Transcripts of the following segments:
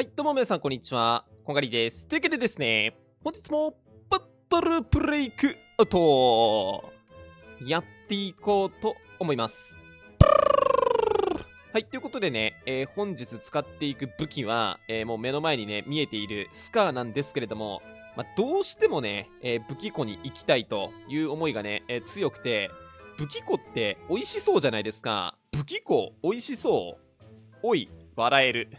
はい、どうも皆さん、こんにちは。こんがりです。というわけでですね、本日もバトルブレイクアウトやっていこうと思います。はい、ということでね、本日使っていく武器は、もう目の前にね、見えているスカーなんですけれども、どうしてもね、武器庫に行きたいという思いがね、強くて、武器庫って美味しそうじゃないですか。武器庫美味しそう。おい、笑える。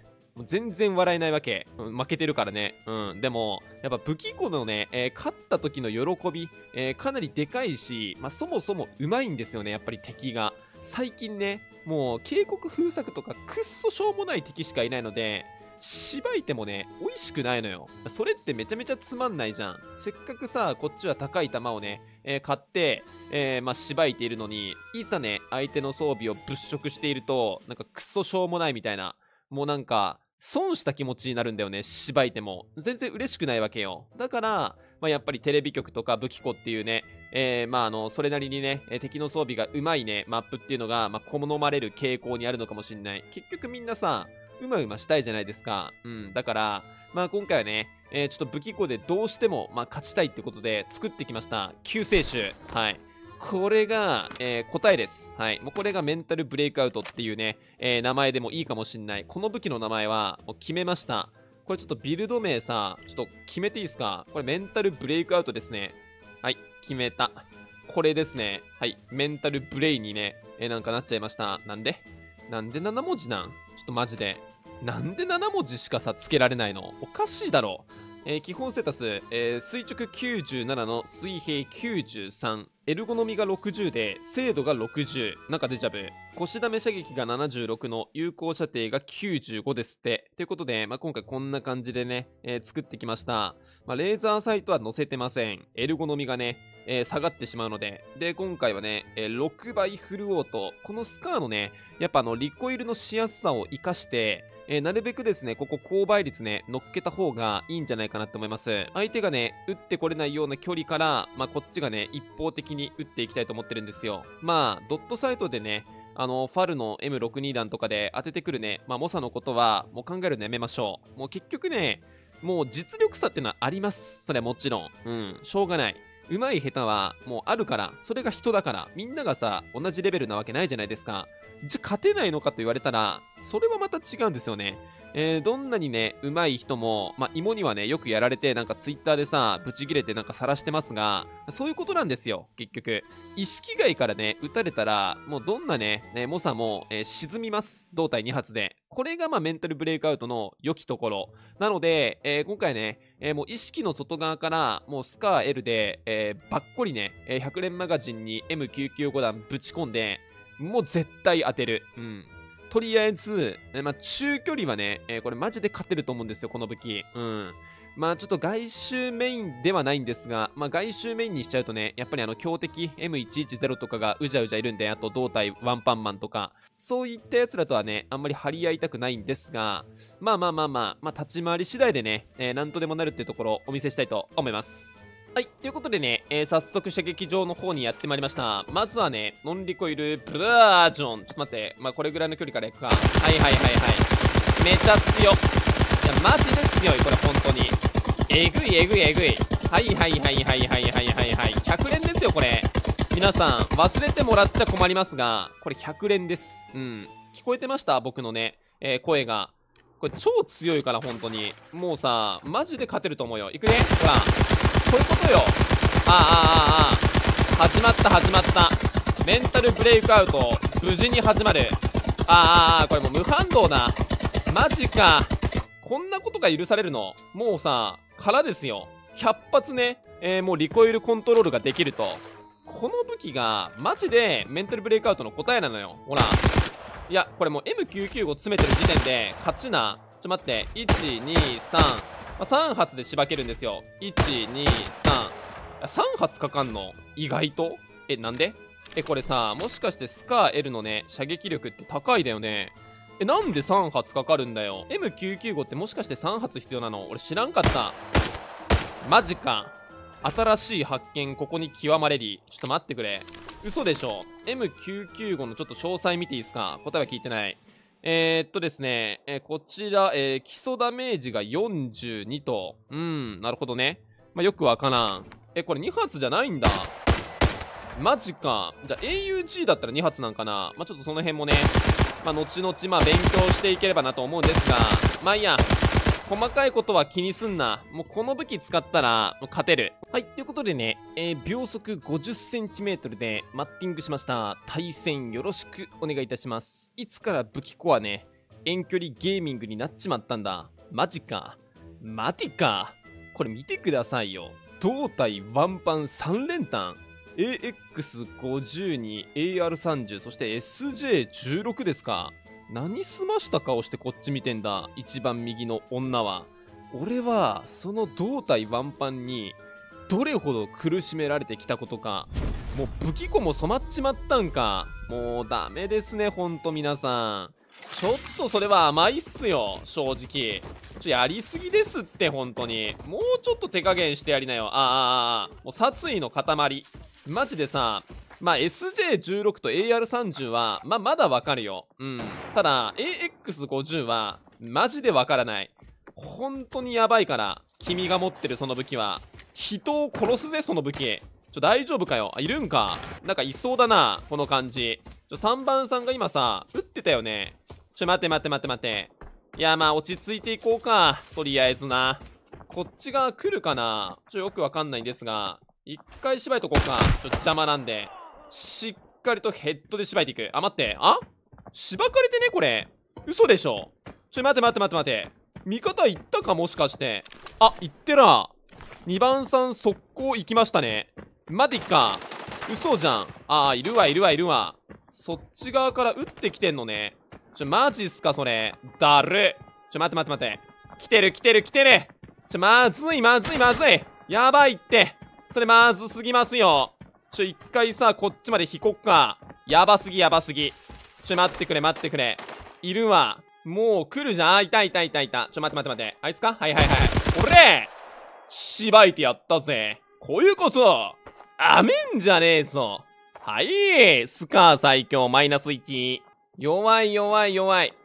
全然笑えないわけ、負けてるからね。でもやっぱ武器庫のね、勝った時の喜び、かなりでかいし、そもそもうまいんですよね。やっぱり敵が最近ね、もう警告封鎖とかくっそしょうもない敵しかいないので、しばいてもね美味しくないのよ。それってめちゃめちゃつまんないじゃん。せっかくさ、こっちは高い弾をね、買って、しばいているのに、いざね相手の装備を物色していると、なんかくっそしょうもないみたいな、もうなんか損した気持ちになるんだよね。しばいても全然嬉しくないわけよ。だから、やっぱりテレビ局とか武器庫っていうね、それなりにね、敵の装備がうまいねマップっていうのが、好まれる傾向にあるのかもしれない。結局みんなさ、うまうましたいじゃないですか。だから今回はね、ちょっと武器庫でどうしても、勝ちたいってことで作ってきました救世主。はい、これが、答えです。はい。もうこれがメンタルブレイクアウトっていうね、名前でもいいかもしんない。この武器の名前はもう決めました。これちょっとビルド名さ、ちょっと決めていいですか？これメンタルブレイクアウトですね。はい。決めた。これですね。はい。メンタルブレイにね、なんかなっちゃいました。なんで7文字なん？ちょっとマジで。なんで7文字しかさ、つけられないの？おかしいだろ。基本ステータス、垂直97の水平93、エルゴノミが60で精度が60、なんかデジャブ、腰ダメ射撃が76の有効射程が95ですって。ということで、今回こんな感じでね、作ってきました。レーザーサイトは載せてません。エルゴノミがね、下がってしまうので。で、今回はね、6倍フルオート。このスカーのね、やっぱリコイルのしやすさを生かして、なるべくですね、ここ高倍率ね、乗っけた方がいいんじゃないかなと思います。相手がね、打ってこれないような距離から、こっちがね、一方的に打っていきたいと思ってるんですよ。ドットサイトでね、ファルの M62 弾とかで当ててくるね、猛者のことは、もう考えるのやめましょう。もう結局ね、もう実力差ってのはあります。それはもちろん。しょうがない。上手い下手はもうあるから、それが人だから、みんながさ、同じレベルなわけないじゃないですか。じゃ、勝てないのかと言われたら、それはまた違うんですよね。どんなにね、上手い人も、芋にはね、よくやられて、なんかツイッターでさ、ブチギレてなんか晒してますが、そういうことなんですよ、結局。意識外からね、打たれたら、もうどんなね、猛者も、沈みます。胴体2発で。これがメンタルブレイクアウトの良きところ。なので、今回ね、もう意識の外側から、もうスカー L で、ばっこりね、100連マガジンに M995 弾ぶち込んで、もう絶対当てる。とりあえず、中距離はね、これマジで勝てると思うんですよ、この武器。ちょっと外周メインではないんですが、外周メインにしちゃうとね、やっぱり強敵 M110 とかがうじゃうじゃいるんで、あと胴体ワンパンマンとか、そういったやつらとはね、あんまり張り合いたくないんですが、立ち回り次第でね、なんとでもなるっていうところをお見せしたいと思います。はい、ということでね、早速射撃場の方にやってまいりました。まずはね、ノンリコイルブラージョン。ちょっと待って、これぐらいの距離からいくか。はい。めちゃ強っ。いや、マジで強い、これ、本当に。えぐい。はい。100連ですよ、これ。皆さん、忘れてもらっちゃ困りますが、これ100連です。聞こえてました？僕のね、声が。これ、超強いから、本当に。もうさ、マジで勝てると思うよ。いくね？ほら。こういうことよ。始まった。メンタルブレイクアウト、無事に始まる。これもう無反動だ。マジか。こんなことが許されるの？もうさ、空ですよ。100発ね、もうリコイルコントロールができると。この武器が、マジでメンタルブレイクアウトの答えなのよ。ほら。いや、これもう M995 詰めてる時点で、勝ちな。ちょ、待って。1、2、3。3発でしばけるんですよ。1、2、3。3発かかんの？意外と？なんで？これさ、もしかしてスカー L のね、射撃力って高いだよね。なんで3発かかるんだよ。 M995 ってもしかして3発必要なの？俺知らんかった。マジか。新しい発見、ここに極まれり。ちょっと待ってくれ、嘘でしょ。 M995 のちょっと詳細見ていいですか？答えは聞いてない。ですね、こちら、基礎ダメージが42と、なるほどね。まあ、よくわからん。これ2発じゃないんだ。マジか。じゃあ AUG だったら2発なんかな。まあ、ちょっとその辺もね、まあ、後々、まあ、勉強していければなと思うんですが、まあ、いいや。細かいことは気にすんな。もうこの武器使ったら、もう勝てる。はい、ということでね、秒速 50cm でマッティングしました。対戦よろしくお願いいたします。いつから武器庫はね、遠距離ゲーミングになっちまったんだ。マジか。マティか。これ見てくださいよ。胴体ワンパン3連単。AX50 に AR30、そして SJ16 ですか。何済ました顔してこっち見てんだ、一番右の女は。俺はその胴体ワンパンにどれほど苦しめられてきたことか。もう武器庫も染まっちまったんか。もうダメですね、ほんと皆さん。ちょっとそれは甘いっすよ、正直。やりすぎですって、ほんとに。もうちょっと手加減してやりなよ。もう殺意の塊。マジでさ、まあ、SJ16 と AR30 は、まあ、まだわかるよ。ただ、AX50 は、マジでわからない。本当にやばいから、君が持ってるその武器は。人を殺すぜ、その武器。大丈夫かよ。いるんか。なんかいそうだな、この感じ。3番さんが今さ、撃ってたよね。待て。いや、まあ、落ち着いていこうか。とりあえずな。こっちが来るかな。よくわかんないんですが、一回縛いとこうか。邪魔なんで。しっかりとヘッドで縛いていく。あ、待って。あ？縛かれてね、これ。嘘でしょ。待て。味方行ったか、もしかして。あ、行ってら。2番さん速攻行きましたね。マティか。嘘じゃん。あー、いるわ。そっち側から撃ってきてんのね。マジっすか、それ。だる。待て。来てる。まずい。やばいって。それまずすぎますよ。一回さ、こっちまで引こっか。やばすぎ。待ってくれ。いるわ。もう来るじゃん。いた。待って。あいつか？はい。おれ！しばいてやったぜ。こういうこと。あめんじゃねえぞ。はい。スカー最強マイナス1。弱い。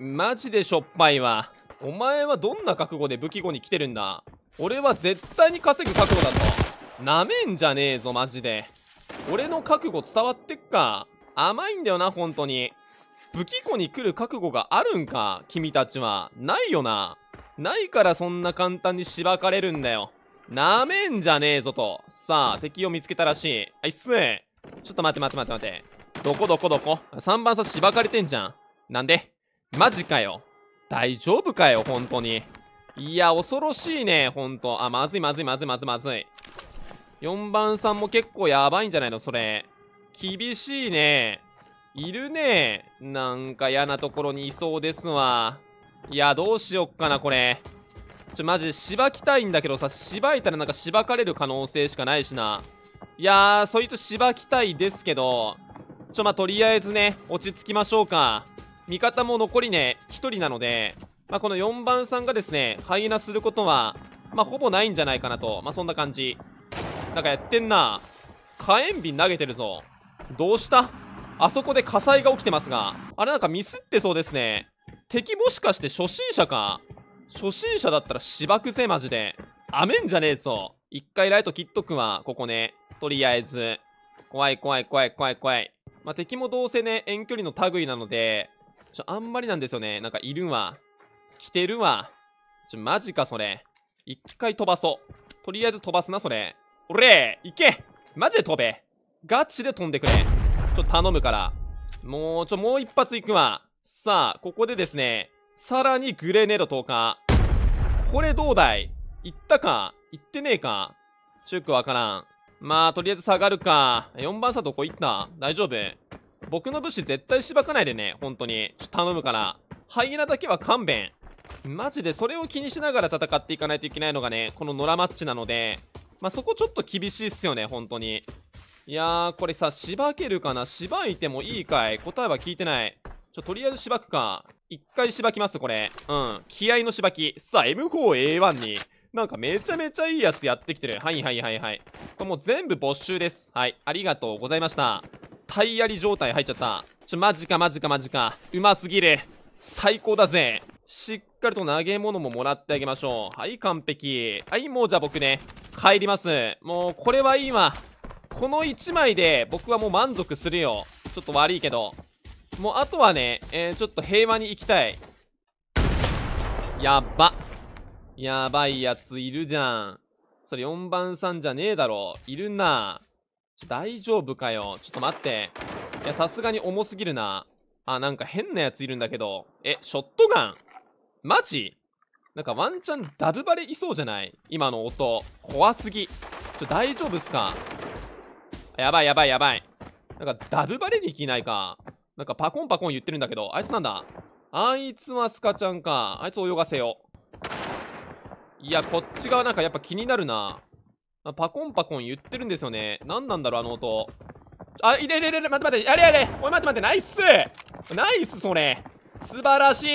マジでしょっぱいわ。お前はどんな覚悟で武器庫に来てるんだ？俺は絶対に稼ぐ覚悟だぞ。なめんじゃねえぞ、マジで。俺の覚悟伝わってっか。甘いんだよな、ほんとに。武器庫に来る覚悟があるんか、君たちは。ないよな。ないからそんな簡単にしばかれるんだよ。なめんじゃねえぞと。さあ、敵を見つけたらしい。あいっす。ちょっと待て。どこ ?3 番さんしばかれてんじゃん。なんで？マジかよ。大丈夫かよ、ほんとに。いや、恐ろしいね、ほんと。あ、まずい。4番さんも結構やばいんじゃないのそれ。厳しいね。いるね。なんか嫌なところにいそうですわ。いや、どうしよっかな、これ。マジでしばきたいんだけどさ、しばいたらなんかしばかれる可能性しかないしな。いやー、そいつしばきたいですけど、まあ、とりあえずね、落ち着きましょうか。味方も残りね、1人なので、まあ、この4番さんがですね、排除することは、まあ、ほぼないんじゃないかなと。まあ、そんな感じ。なんかやってんな。火炎瓶投げてるぞ。どうした？あそこで火災が起きてますが。あれなんかミスってそうですね。敵もしかして初心者か？初心者だったらしばくぜ、マジで。あめんじゃねえぞ。一回ライト切っとくわ、ここね。とりあえず。怖い。まあ、敵もどうせね、遠距離の類なので、あんまりなんですよね。なんかいるわ。来てるわ。マジか、それ。一回飛ばそう。とりあえず飛ばすな、それ。おれー、いけ！マジで飛べ！ガチで飛んでくれ！頼むから。もう一発いくわ。さあ、ここでですね、さらにグレネード投下。これどうだい？いったか？いってねえか？よくわからん。まあ、とりあえず下がるか。4番さんどこ行った？大丈夫？僕の武士絶対しばかないでね、ほんとに。頼むから。ハイエナだけは勘弁。マジでそれを気にしながら戦っていかないといけないのがね、この野良マッチなので、まあ、そこちょっと厳しいっすよね、ほんとに。いやー、これさ、しばけるかな？しばいてもいいかい？答えは聞いてない。とりあえずしばくか。一回しばきます、これ。気合のしばき。さあ、M4A1 に。なんかめちゃめちゃいいやつやってきてる。はい。これもう全部没収です。はい。ありがとうございました。体あり状態入っちゃった。マジか。うますぎる。最高だぜ。しっかりと投げ物ももらってあげましょう。はい、完璧。はい、もうじゃあ僕ね、帰ります。もう、これはいいわ。この1枚で僕はもう満足するよ。ちょっと悪いけど。もうあとはね、ちょっと平和に行きたい。やば。やばいやついるじゃん。それ4番さんじゃねえだろ。いるな。大丈夫かよ。ちょっと待って。いや、さすがに重すぎるな。あ、なんか変なやついるんだけど。え、ショットガンマジなんかワンチャンダブバレいそうじゃない今の音。怖すぎ。ちょ、大丈夫っすか？やばいやばいやばい。なんかダブバレに来ないか。なんかパコンパコン言ってるんだけど。あいつなんだ？あいつはスカちゃんか。あいつ泳がせよ。いや、こっち側なんかやっぱ気になるな。パコンパコン言ってるんですよね。なんなんだろう、あの音。あ、いれいれいれ、待って待って、あれあれ。おい、待って待って、ナイス！ナイス、それ。素晴らしい。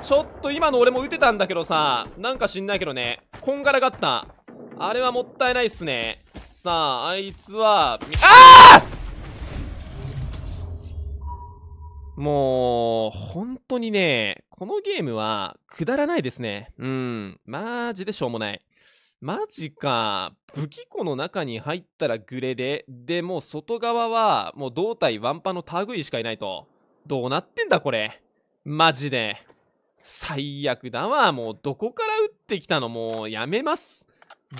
ちょっと今の俺も打てたんだけどさ。なんか知んないけどね。こんがらがった。あれはもったいないっすね。さあ、あいつは、あー！もう、本当にね、このゲームは、くだらないですね。うん、マジでしょうもない。マジか。武器庫の中に入ったらグレで、で、もう外側は、もう胴体ワンパンの類しかいないと。どうなってんだ、これ。マジで。最悪だわ。もう、どこから撃ってきたのもう、やめます。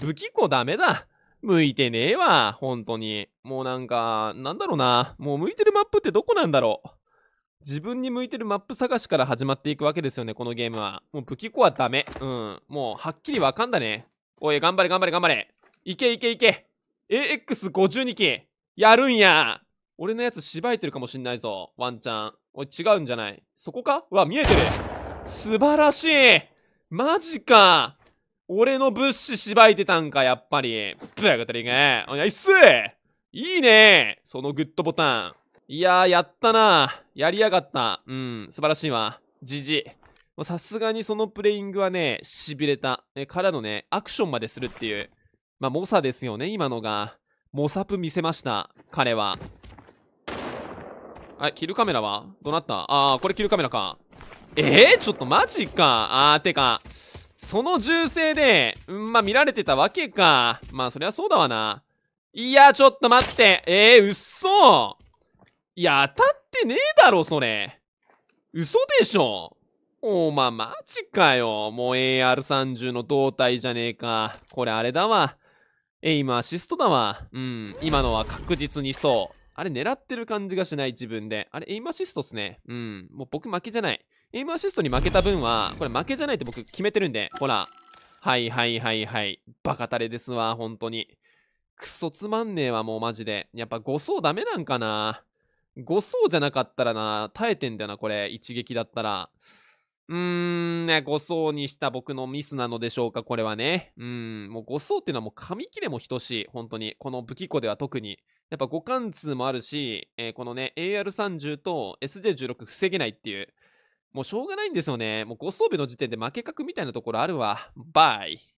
武器庫ダメだ。向いてねえわ、本当に。もうなんか、なんだろうな。もう向いてるマップってどこなんだろう。自分に向いてるマップ探しから始まっていくわけですよね、このゲームは。もう武器庫はダメ。うん。もうはっきりわかんだね。おい、頑張れ頑張れ頑張れ。いけいけいけ。AX52 機。やるんや。俺のやつしばいてるかもしんないぞ、ワンチャン。おい、違うんじゃない。そこか？うわ、見えてる。素晴らしい。マジか。俺の物資しばいてたんか、やっぱり。ぶっやがったりいけ。おい、ナイス！いいね！そのグッドボタン。いやー、やったな。やりやがった。うん、素晴らしいわ。じじい。さすがにそのプレイングはね、痺れた。からのね、アクションまでするっていう。まあ、猛者ですよね、今のが。猛者プ見せました、彼は。あ、キルカメラはどうなった？あー、これキルカメラか。ちょっとマジか。てか。その銃声で、まあ、見られてたわけか。まあ、そりゃそうだわな。いや、ちょっと待って。うっそ。いや、当たってねえだろ、それ。嘘でしょ。おま、マジかよ。もう AR30 の胴体じゃねえか。これあれだわ。今アシストだわ。うん。今のは確実にそう。あれ狙ってる感じがしない自分で。あれエイムアシストっすね。うん。もう僕負けじゃない。エイムアシストに負けた分は、これ負けじゃないって僕決めてるんで。ほら。はいはいはいはい。バカタレですわ、ほんとに。クソつまんねえわ、もうマジで。やっぱ5層ダメなんかな。5層じゃなかったらな、耐えてんだよな、これ。一撃だったら。ね、5層にした僕のミスなのでしょうか、これはね。もう5層っていうのはもう紙切れも等しい、ほんとに。この武器庫では特に。やっぱ互貫通もあるし、このね、AR30 と SJ16 防げないっていう。もうしょうがないんですよね。もう5装備の時点で負け確みたいなところあるわ。バイ。